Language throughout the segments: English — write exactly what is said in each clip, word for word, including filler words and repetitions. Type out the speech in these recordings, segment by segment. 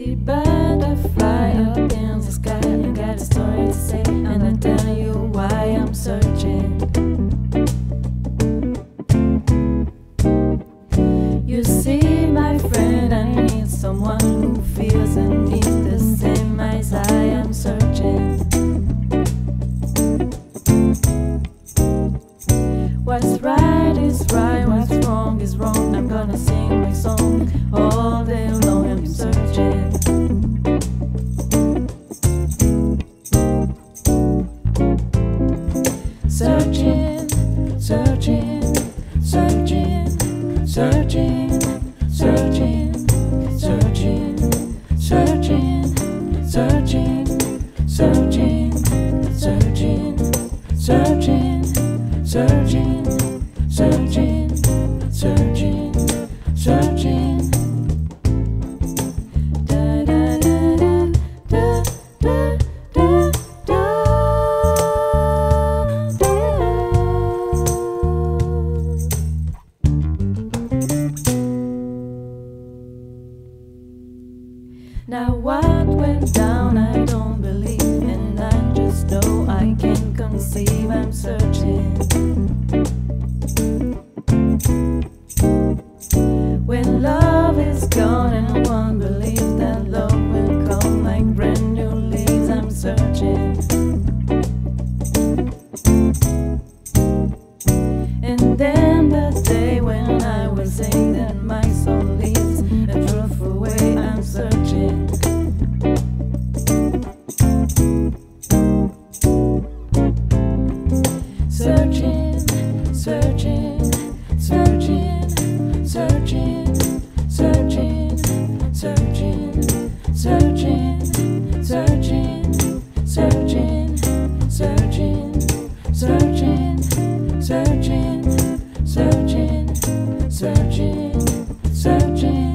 Sexy butterfly up in the sky. I got a story to say, and I'll tell you why I'm searching. You see, my friend, I need someone who feels and needs the same as I am searching. What's right is right, what's wrong is wrong. I'm gonna sing my song all day long. I'm searching. Searching, searching, searching, searching, searching, searching, searching, searching, searching, searching, searching. Searching, searching, searching, searching. Da da da da da da da da. Now what went down? I don't believe, and I just know I can't conceive. I'm searching. When love is gone and one believes that love will come like brand new leaves, I'm searching. And then the day when I will say that my soul leaves a truthful way, I'm searching. Searching, searching, searching, searching. Searching, searching, searching, searching, searching, searching, searching, searching, searching, searching, searching.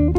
you.